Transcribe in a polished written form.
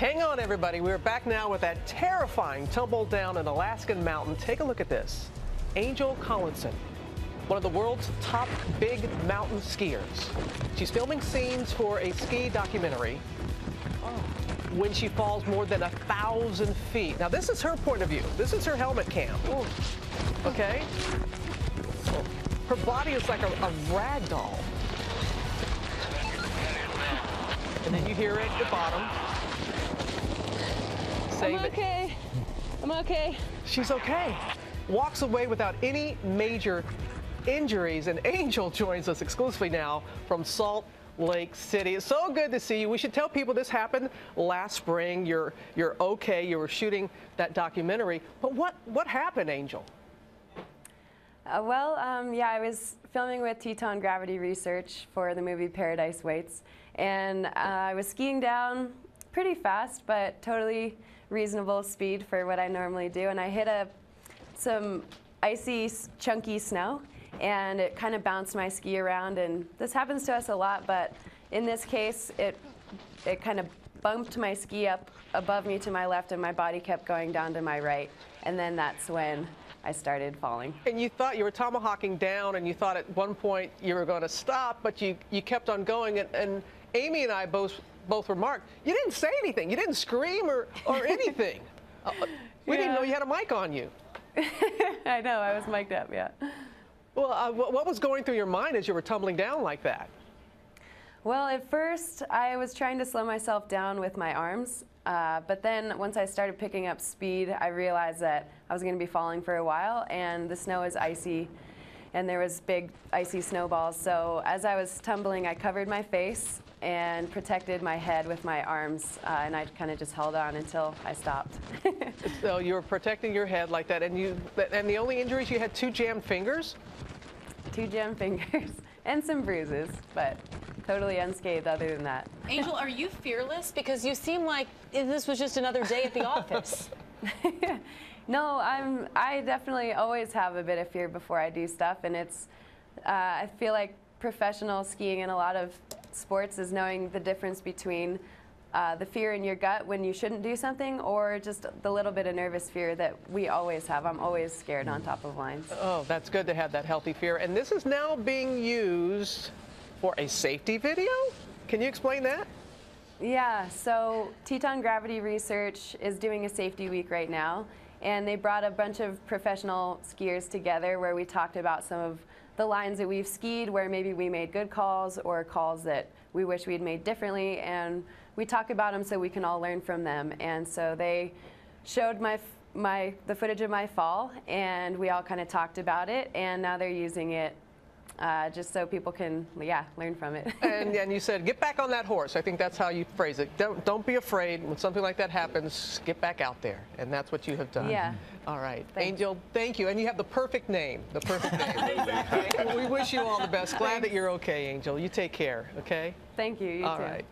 Hang on, everybody. We're back now with that terrifying tumble down an Alaskan mountain. Take a look at this. Angel Collinson, one of the world's top big mountain skiers. She's filming scenes for a ski documentary when she falls more than 1,000 feet. Now, this is her point of view. This is her helmet cam. Okay? Her body is like a rag doll. And then you hear it at the bottom. I'm okay. I'm okay. She's okay. Walks away without any major injuries. And Angel joins us exclusively now from Salt Lake City. It's so good to see you. We should tell people this happened last spring. You're okay. You were shooting that documentary. But what happened, Angel? I was filming with Teton Gravity Research for the movie Paradise Waits. And I was skiing down pretty fast, but totally reasonable speed for what I normally do. And I hit some icy, chunky snow, and it kind of bounced my ski around. And this happens to us a lot, but in this case, it kind of bumped my ski up above me to my left, and my body kept going down to my right. And then that's when I started falling. And you thought you were tomahawking down, and you thought at one point you were going to stop, but you kept on going. And Amy and I both remarked, you didn't say anything. You didn't scream or anything. We didn't know you had a mic on you. I know. I was mic'd up, yeah. Well, what was going through your mind as you were tumbling down like that? Well, at first, I was trying to slow myself down with my arms. But then once I started picking up speed, I realized that I was going to be falling for a while, and the snow is icy, and there was big icy snowballs. So as I was tumbling, I covered my face and protected my head with my arms, and I kind of just held on until I stopped. So you were protecting your head like that, and the only injuries you had, two jammed fingers? Two jammed fingers and some bruises, but totally unscathed other than that. Angel, are you fearless? Because you seem like this was just another day at the office. No, I definitely always have a bit of fear before I do stuff, and it's I feel like professional skiing and a lot of sports is knowing the difference between the fear in your gut when you shouldn't do something, or just the little bit of nervous fear that we always have. I'm always scared on top of lines. Oh, that's good to have that healthy fear. And this is now being used for a safety video? Can you explain that? Yeah, so Teton Gravity Research is doing a safety week right now, and they brought a bunch of professional skiers together where we talked about some of the lines that we've skied where maybe we made good calls or calls that we wish we'd made differently, and we talk about them so we can all learn from them. And so they showed the footage of my fall, and we all kind of talked about it, and now they're using it just so people can, learn from it. and you said, get back on that horse. I think that's how you phrase it. Don't be afraid. When something like that happens, get back out there. And that's what you have done. Yeah. All right. Thanks. Angel, thank you. And you have the perfect name. The perfect name. Exactly. Well, we wish you all the best. Glad that you're okay, Angel. You take care, okay? Thank you. You too. All right.